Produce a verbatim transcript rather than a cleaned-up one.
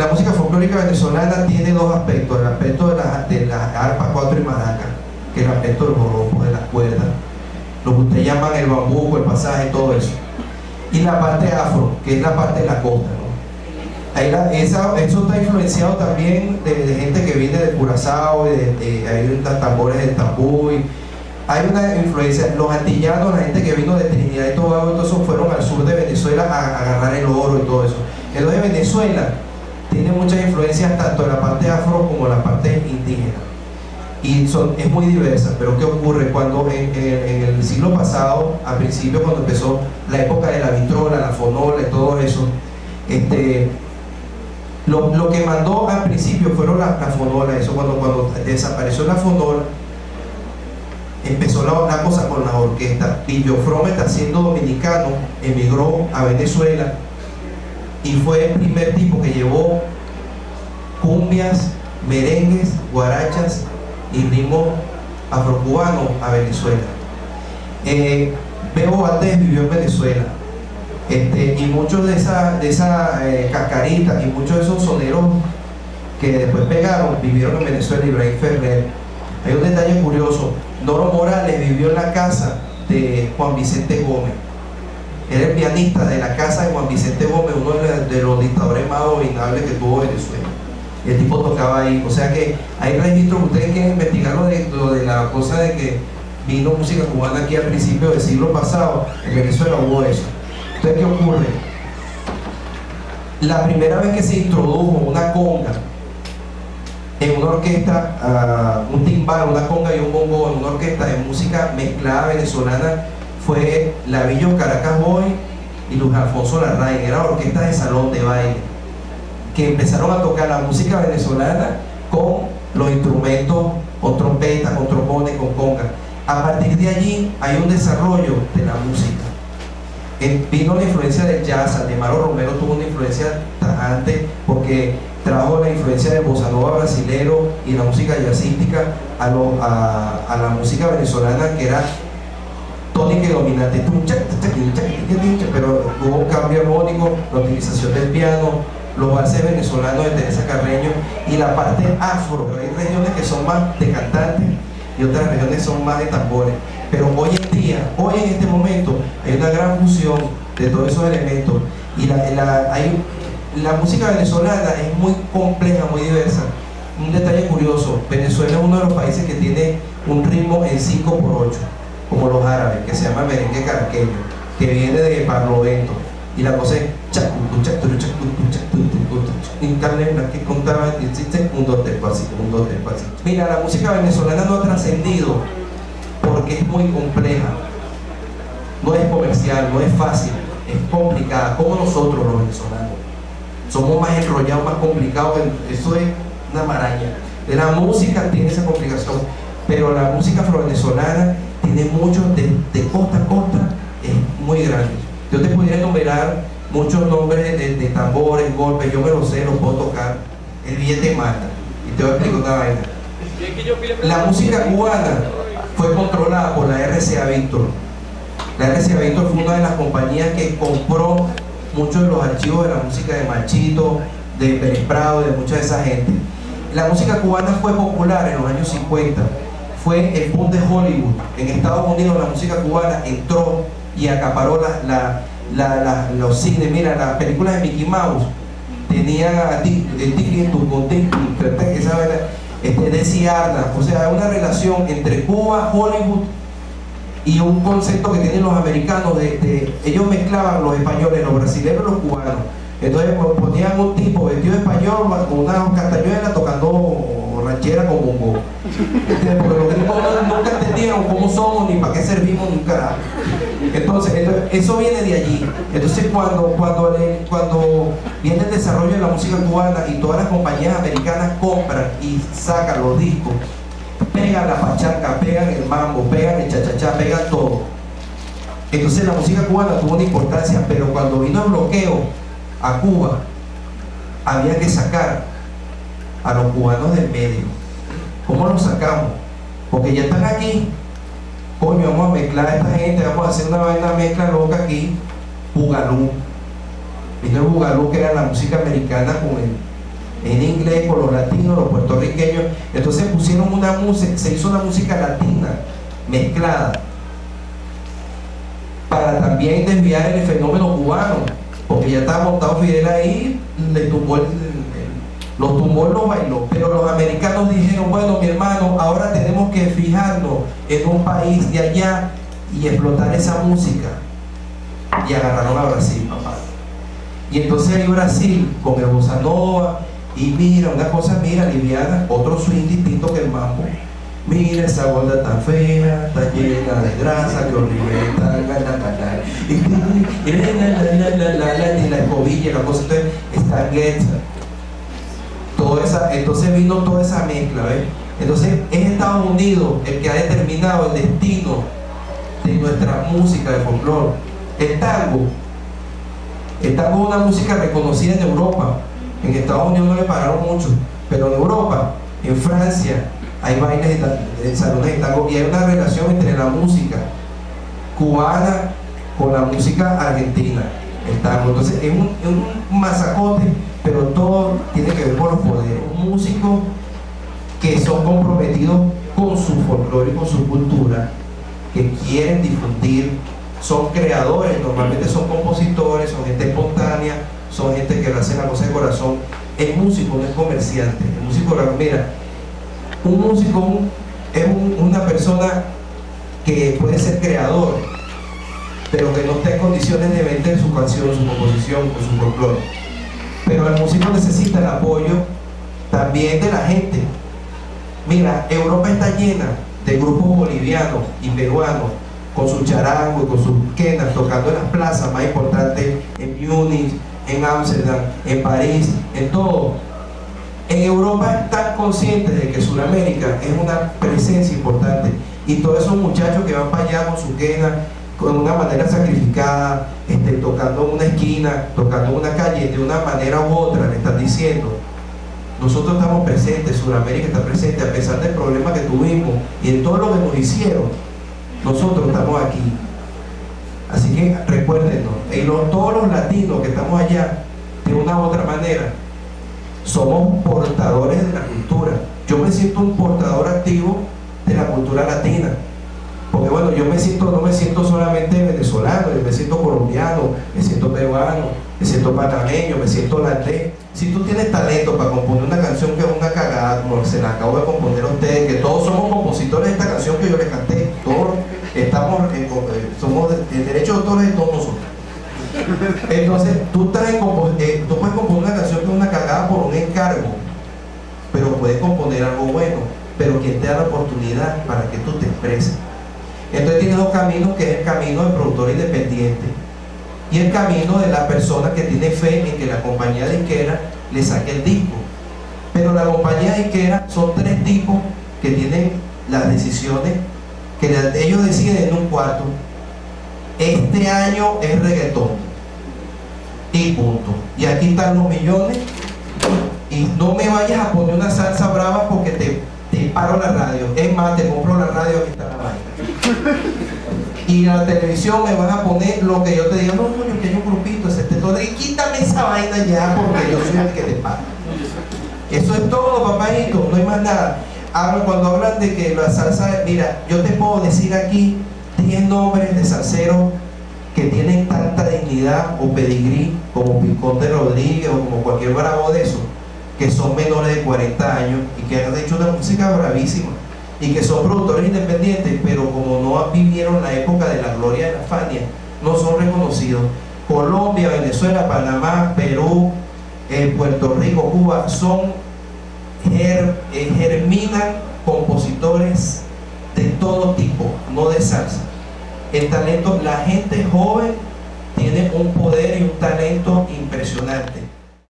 La música folclórica venezolana tiene dos aspectos: el aspecto de las de las arpas, cuatro y maracas, que es el aspecto de los joropos, de las cuerdas, lo que ustedes llaman el bambuco, el pasaje, todo eso, y la parte afro, que es la parte de la costa, ¿no? Ahí la, esa, eso está influenciado también de, de gente que viene de Curazao, de, de, hay tambores de Tambuy, hay una influencia. Los antillanos, la gente que vino de Trinidad y Tobago, entonces fueron al sur de Venezuela a, a agarrar el oro y todo eso. Entonces Venezuela tiene muchas influencias tanto en la parte afro como en la parte indígena, y son, es muy diversa. Pero ¿qué ocurre? Cuando en, en, en el siglo pasado, al principio, cuando empezó la época de la vitrola, la fonola y todo eso, este, lo, lo que mandó al principio fueron las la fonolas. Eso cuando, cuando desapareció la fonola, empezó la, la cosa con las orquestas. Pillo Frome, siendo dominicano, emigró a Venezuela y fue el primer tipo que llevó cumbias, merengues, guarachas y ritmos afrocubanos a Venezuela. Eh, Bebo Valdés vivió en Venezuela, este, y muchos de esas de esa, eh, cascaritas y muchos de esos soneros que después pegaron vivieron en Venezuela. Ibrahim Ferrer. Hay un detalle curioso: Noro Morales vivió en la casa de Juan Vicente Gómez. Era el pianista de la casa de Juan Vicente Gómez, uno de los dictadores más abominables que tuvo Venezuela. El tipo tocaba ahí. O sea que hay registros. Ustedes quieren investigar lo de, lo de la cosa de que vino música cubana aquí al principio del siglo pasado. En Venezuela hubo eso. Entonces, ¿qué ocurre? La primera vez que se introdujo una conga en una orquesta, uh, un timbal, una conga y un bongo en una orquesta de música mezclada venezolana, fue Lavillo Caracas Boy y Luis Alfonso Larraín. Era orquesta de salón de baile que empezaron a tocar la música venezolana con los instrumentos, con trompetas, con trombones, con congas. A partir de allí hay un desarrollo de la música. El, vino la influencia del jazz. Aldemaro Romero tuvo una influencia tajante porque trajo la influencia del bossa nova brasilero y la música jazzística a, lo, a, a la música venezolana, que era tónica y dominante, pero hubo un cambio armónico, la utilización del piano, los valses venezolanos de Teresa Carreño y la parte afro. Hay regiones que son más de cantantes y otras regiones son más de tambores, pero hoy en día, hoy en este momento, hay una gran fusión de todos esos elementos. Y la, la, hay, la música venezolana es muy compleja, muy diversa. Un detalle curioso: Venezuela es uno de los países que tiene un ritmo en cinco por ocho, como los árabes, que se llama merengue caraqueño, que viene de Barlovento. Y la cosa es chacutu, chacutu, chacutu, chacutu. Mira, la música venezolana no ha trascendido porque es muy compleja, no es comercial, no es fácil, es complicada. Como nosotros los venezolanos somos más enrollados, más complicados, eso es una maraña. La música tiene esa complicación, pero la música afro-venezolana tiene mucho, de, de costa a costa, es muy grande. Yo te pudiera enumerar muchos nombres de, de tambores, golpes, yo me los sé, los puedo tocar. El billete mata, y te voy a explicar una vaina. La música cubana fue controlada por la R C A Víctor. La R C A Víctor fue una de las compañías que compró muchos de los archivos de la música de Machito, de Pérez Prado, de mucha de esa gente. La música cubana fue popular en los años cincuenta. Fue el boom de Hollywood. En Estados Unidos la música cubana entró y acaparó la, la, la, la, los cines. Mira, las películas de Mickey Mouse tenían a ti, el Tiki, tu contexto, esa vaina, este, desearla. O sea, hay una relación entre Cuba, Hollywood y un concepto que tienen los americanos de, de ellos mezclaban los españoles, los brasileños, los cubanos. Entonces ponían un tipo vestido de español con una castañuela tocando ranchera con bongo. Entonces, porque los gringos nunca entendieron cómo somos ni para qué servimos nunca nada. Entonces, entonces eso viene de allí. Entonces cuando, cuando, cuando viene el desarrollo de la música cubana y todas las compañías americanas compran y sacan los discos, pegan la pachaca, pegan el mambo, pegan el chachachá, pegan todo. Entonces la música cubana tuvo una importancia, pero cuando vino el bloqueo a Cuba, había que sacar a los cubanos del medio. ¿Cómo los sacamos? Porque ya están aquí. Coño, vamos a mezclar a esta gente, vamos a hacer una vaina mezcla loca aquí. Bugalú. Vino el bugalú, que era la música americana con el en inglés por los latinos, los puertorriqueños. Entonces pusieron una música, se hizo una música latina mezclada para también desviar el fenómeno cubano, porque ya estaba montado Fidel ahí, le tumbó el, el, los tumbó y los bailó. Pero los americanos dijeron, bueno, mi hermano, ahora tenemos que fijarnos en un país de allá y explotar esa música, y agarraron a Brasil, papá. Y entonces ahí Brasil con el bossa nova, y mira, una cosa, mira, liviana, otro swing distinto que el mambo. Mira esa gorda tan fea, está llena de grasa, que oliveta, y la, la, la, la, la, y la escobilla, la cosa, entonces está gueta. Entonces vino toda esa mezcla, ¿ves? Entonces es Estados Unidos el que ha determinado el destino de nuestra música de folclore. El tango, el tango es una música reconocida en Europa. En Estados Unidos no le pagaron mucho, pero en Europa, en Francia, hay bailes de salones de tango, y hay una relación entre la música cubana con la música argentina, el tango. Entonces es un, es un masacote, pero todo tiene que ver con los poderes músicos que son comprometidos con su folclore y con su cultura, que quieren difundir, son creadores, normalmente son compositores, son gente espontánea, son gente que hace la cosa de corazón. El músico no es comerciante, el músico, mira, un músico es un, una persona que puede ser creador, pero que no está en condiciones de vender su canción, su composición o su folclore. Pero el músico necesita el apoyo también de la gente. Mira, Europa está llena de grupos bolivianos y peruanos con su charango y con sus quenas, tocando en las plazas más importantes, en Múnich, en Ámsterdam, en París, en todo. En Europa están conscientes de que Sudamérica es una presencia importante, y todos esos muchachos que van para allá con su quena, con una manera sacrificada, este, tocando en una esquina, tocando en una calle, de una manera u otra le están diciendo: nosotros estamos presentes, Sudamérica está presente, a pesar del problema que tuvimos y de todo lo que nos hicieron, nosotros estamos aquí. Así que recuérdenos, y los, todos los latinos que estamos allá, de una u otra manera, somos portadores de la cultura. Yo me siento un portador activo de la cultura latina, porque bueno, yo me siento, no me siento solamente venezolano, yo me siento colombiano, me siento peruano, me siento panameño, me siento holandés. Si tú tienes talento para componer una canción que es una cagada, como se la acabo de componer a ustedes, que todos somos compositores de esta canción que yo les canté, todos estamos, eh, somos el derecho de autores de todos nosotros. Entonces tú, traes, eh, tú puedes componer una canción que es una cagada por un encargo, pero puedes componer algo bueno, pero quien te da la oportunidad para que tú te expreses. Entonces tiene dos caminos, que es el camino del productor independiente y el camino de la persona que tiene fe en que la compañía disquera le saque el disco. Pero la compañía disquera son tres tipos que tienen las decisiones, que ellos deciden en un cuarto: este año es reggaetón y punto, y aquí están los millones, y no me vayas a poner una salsa brava porque te, te paro la radio, es más, te compro la radio, aquí está la vaina. Y la televisión me vas a poner lo que yo te diga, no, coño, que hay un grupito, excepto todo, y quítame esa vaina ya porque yo soy el que te paga. Eso es todo, papáito, no hay más nada. Ahora, cuando hablan de que la salsa, mira, yo te puedo decir aquí diez nombres de salseros que tienen tanta dignidad o pedigrí como Piconte Rodríguez o como cualquier bravo de esos, que son menores de cuarenta años y que han hecho una música bravísima, y que son productores independientes, pero como no vivieron la época de la gloria de la Fania, no son reconocidos. Colombia, Venezuela, Panamá, Perú, eh, Puerto Rico, Cuba, son ger, eh, germinan compositores de todo tipo, no de salsa. El talento, la gente joven tiene un poder y un talento impresionante.